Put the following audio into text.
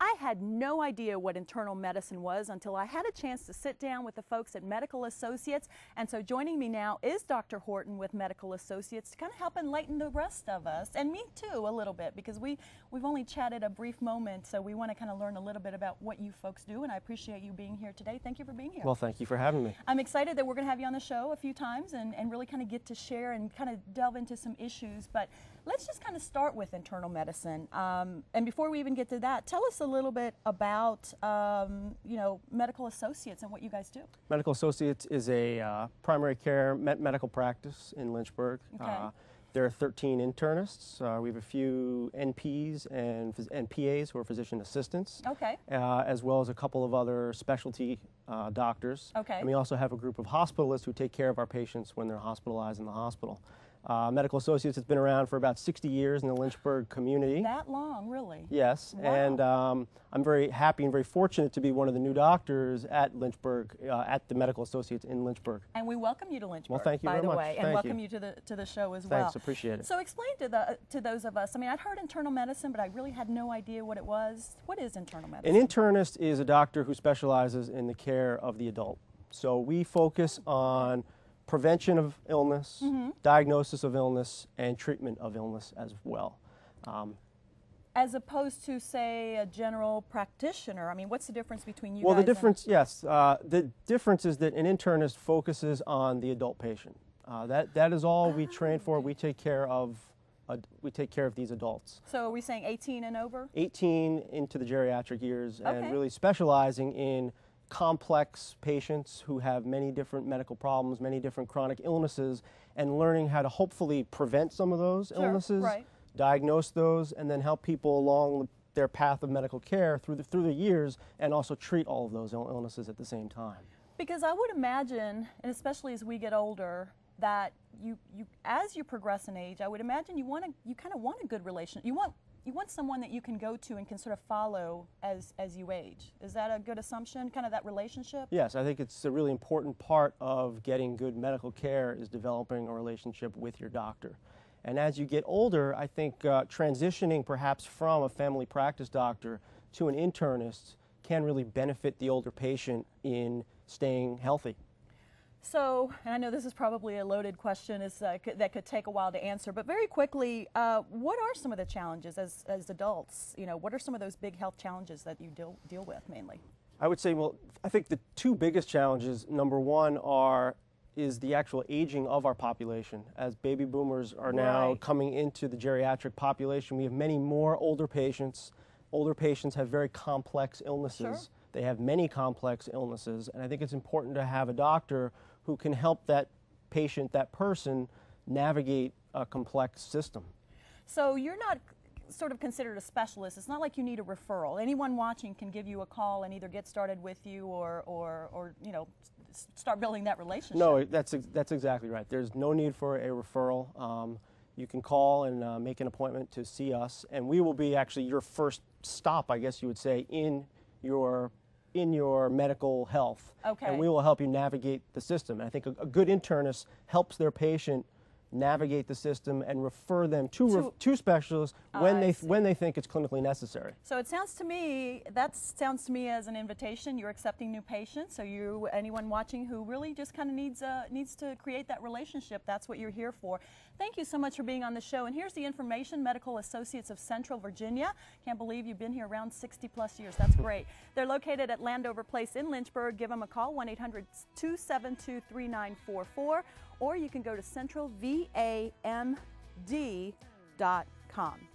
I had no idea what internal medicine was until I had a chance to sit down with the folks at Medical Associates, and so joining me now is Dr. Horton with Medical Associates to kind of help enlighten the rest of us, and me too a little bit, because we've only chatted a brief moment, so we want to kind of learn a little bit about what you folks do, and I appreciate you being here today. Thank you for being here. Well, thank you for having me. I'm excited that we're going to have you on the show a few times and really kind of get to share and kind of delve into some issues, but let's just kind of start with internal medicine. And before we even get to that, tell us a little bit about Medical Associates and what you guys do. Medical Associates is a primary care medical practice in Lynchburg. Okay. There are 13 internists. We have a few NPs and PAs, who are physician assistants. Okay. As well as a couple of other specialty doctors. Okay. And we also have a group of hospitalists who take care of our patients when they're hospitalized in the hospital. Medical Associates has been around for about 60 years in the Lynchburg community. That long, really? Yes, wow. And I'm very happy and very fortunate to be one of the new doctors at Lynchburg, at the Medical Associates in Lynchburg. And we welcome you to Lynchburg. Well, thank you very much. By the way, and welcome you to the show as well. Thanks, appreciate it. So explain to those of us, I mean, I'd heard internal medicine, but I really had no idea what it was. What is internal medicine? An internist is a doctor who specializes in the care of the adult. So we focus on prevention of illness, mm-hmm. diagnosis of illness, and treatment of illness as well. As opposed to, say, a general practitioner, I mean, what's the difference between you guys? Well, the difference is that an internist focuses on the adult patient. That is all we train for. We take care of these adults. So are we saying 18 and over? 18 into the geriatric years, okay. And really specializing in complex patients who have many different medical problems, many different chronic illnesses, and learning how to hopefully prevent some of those illnesses, right. Diagnose those, and then help people along their path of medical care through the years, and also treat all of those illnesses at the same time. Because I would imagine, and especially as we get older, that you as you progress in age, I would imagine you kind of want a good relationship. You want someone that you can go to and can sort of follow as you age. Is that a good assumption, kind of that relationship? Yes, I think it's a really important part of getting good medical care is developing a relationship with your doctor. And as you get older, I think transitioning perhaps from a family practice doctor to an internist can really benefit the older patient in staying healthy. So, and I know this is probably a loaded question that could take a while to answer, but very quickly, what are some of the challenges as adults? You know, what are some of those big health challenges that you deal with mainly? I would say, well, I think the two biggest challenges, number one, is the actual aging of our population. As baby boomers are now coming into the geriatric population, we have many more older patients. Older patients have very complex illnesses. Sure. They have many complex illnesses, and I think it's important to have a doctor who can help that patient, that person, navigate a complex system. So you're not sort of considered a specialist. It's not like you need a referral. Anyone watching can give you a call and either get started with you or you know, start building that relationship. No, that's exactly right. There's no need for a referral. You can call and make an appointment to see us, and we will be actually your first stop, I guess you would say, in your medical health, okay. And we will help you navigate the system. And I think a good internist helps their patient navigate the system and refer them to specialists when they think it's clinically necessary. So it sounds to me, as an invitation. You're accepting new patients, so anyone watching who really just kind of needs to create that relationship, that's what you're here for. Thank you so much for being on the show, and here's the information. Medical Associates of Central Virginia. Can't believe you've been here around 60 plus years. That's great. They're located at Landover Place in Lynchburg. Give them a call, 1-800-272-3944. Or you can go to centralvamd.com.